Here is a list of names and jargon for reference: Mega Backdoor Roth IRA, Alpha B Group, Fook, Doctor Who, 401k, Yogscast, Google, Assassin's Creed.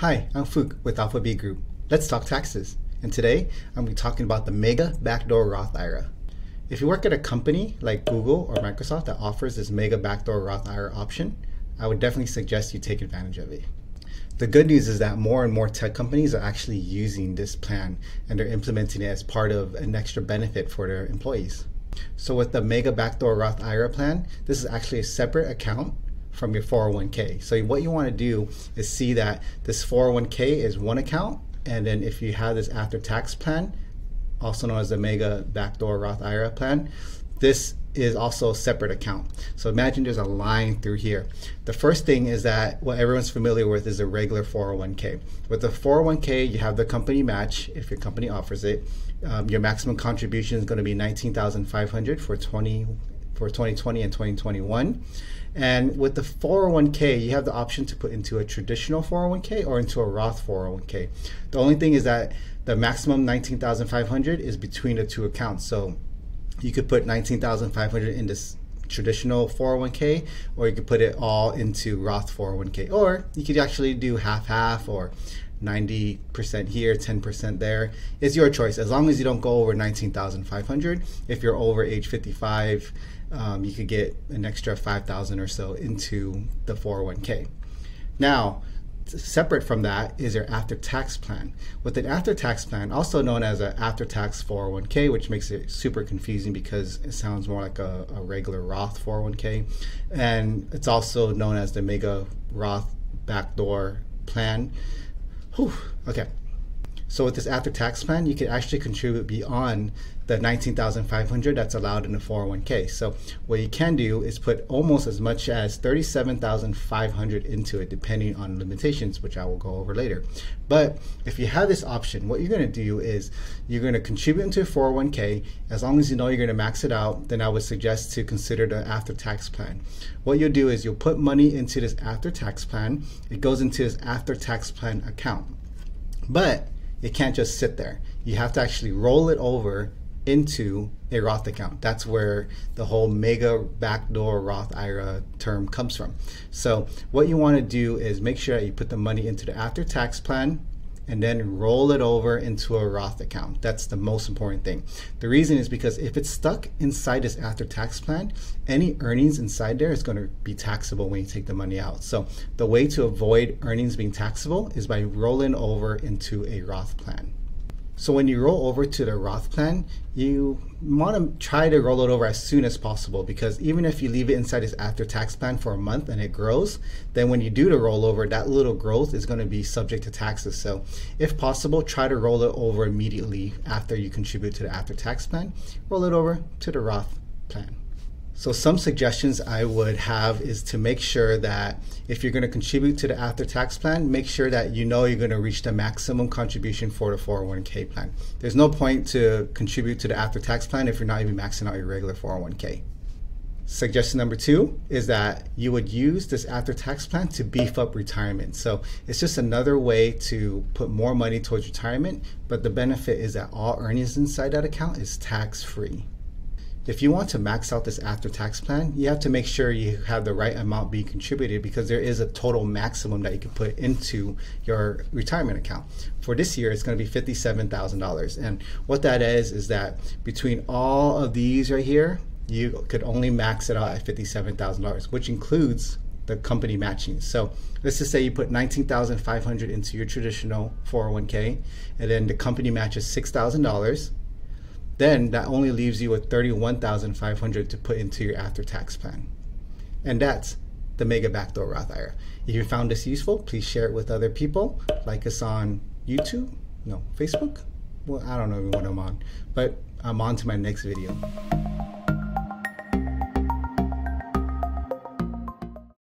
Hi, I'm Fook with Alpha B Group. Let's talk taxes. And today, I'm going to be talking about the Mega Backdoor Roth IRA. If you work at a company like Google or Microsoft that offers this Mega Backdoor Roth IRA option, I would definitely suggest you take advantage of it. The good news is that more and more tech companies are actually using this plan and they're implementing it as part of an extra benefit for their employees. So with the Mega Backdoor Roth IRA plan, this is actually a separate account from your 401k. So what you want to do is see that this 401k is one account, and then if you have this after-tax plan, also known as the Mega Backdoor Roth IRA plan, this is also a separate account. So imagine there's a line through here. The first thing is that what everyone's familiar with is a regular 401k. With the 401k, you have the company match if your company offers it. Your maximum contribution is going to be $19,500 for 2020 and 2021. And with the 401k, you have the option to put into a traditional 401k or into a Roth 401k. The only thing is that the maximum $19,500 is between the two accounts. So you could put $19,500 in this traditional 401k, or you could put it all into Roth 401k, or you could actually do half-half or 90% here, 10% there. It's your choice, as long as you don't go over $19,500. If you're over age 55, you could get an extra $5,000 or so into the 401k. Now, separate from that is your after-tax plan. With an after-tax plan, also known as an after-tax 401k, which makes it super confusing because it sounds more like a regular Roth 401k, and it's also known as the Mega Roth Backdoor Plan. Whew, okay. So with this after-tax plan, you can actually contribute beyond the $19,500 that's allowed in the 401k. So what you can do is put almost as much as $37,500 into it, depending on limitations, which I will go over later. But if you have this option, what you're going to do is you're going to contribute into a 401k. As long as you know you're going to max it out, then I would suggest to consider the after-tax plan. What you'll do is you'll put money into this after-tax plan. It goes into this after-tax plan account. But it can't just sit there. You have to actually roll it over into a Roth account. That's where the whole Mega Backdoor Roth IRA term comes from. So what you want to do is make sure that you put the money into the after-tax plan and then roll it over into a Roth account. That's the most important thing. The reason is because if it's stuck inside this after-tax plan, any earnings inside there is going to be taxable when you take the money out. So the way to avoid earnings being taxable is by rolling over into a Roth plan. So when you roll over to the Roth plan, you want to try to roll it over as soon as possible, because even if you leave it inside this after-tax plan for a month and it grows, then when you do the rollover, that little growth is going to be subject to taxes. So if possible, try to roll it over immediately after you contribute to the after-tax plan. Roll it over to the Roth plan. So some suggestions I would have is to make sure that if you're going to contribute to the after-tax plan, make sure that you know you're going to reach the maximum contribution for the 401k plan. There's no point to contribute to the after-tax plan if you're not even maxing out your regular 401k. Suggestion number two is that you would use this after-tax plan to beef up retirement. So it's just another way to put more money towards retirement, but the benefit is that all earnings inside that account is tax-free. If you want to max out this after-tax plan, you have to make sure you have the right amount being contributed, because there is a total maximum that you can put into your retirement account. For this year, it's going to be $57,000. And what that is that between all of these right here, you could only max it out at $57,000, which includes the company matching. So let's just say you put $19,500 into your traditional 401k, and then the company matches $6,000. Then that only leaves you with $31,500 to put into your after-tax plan. And that's the Mega Backdoor Roth IRA. If you found this useful, please share it with other people. Like us on YouTube, no, Facebook? Well, I don't know what I'm on, but I'm on to my next video.